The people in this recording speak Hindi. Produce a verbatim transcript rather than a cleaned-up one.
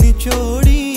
निचोड़ी।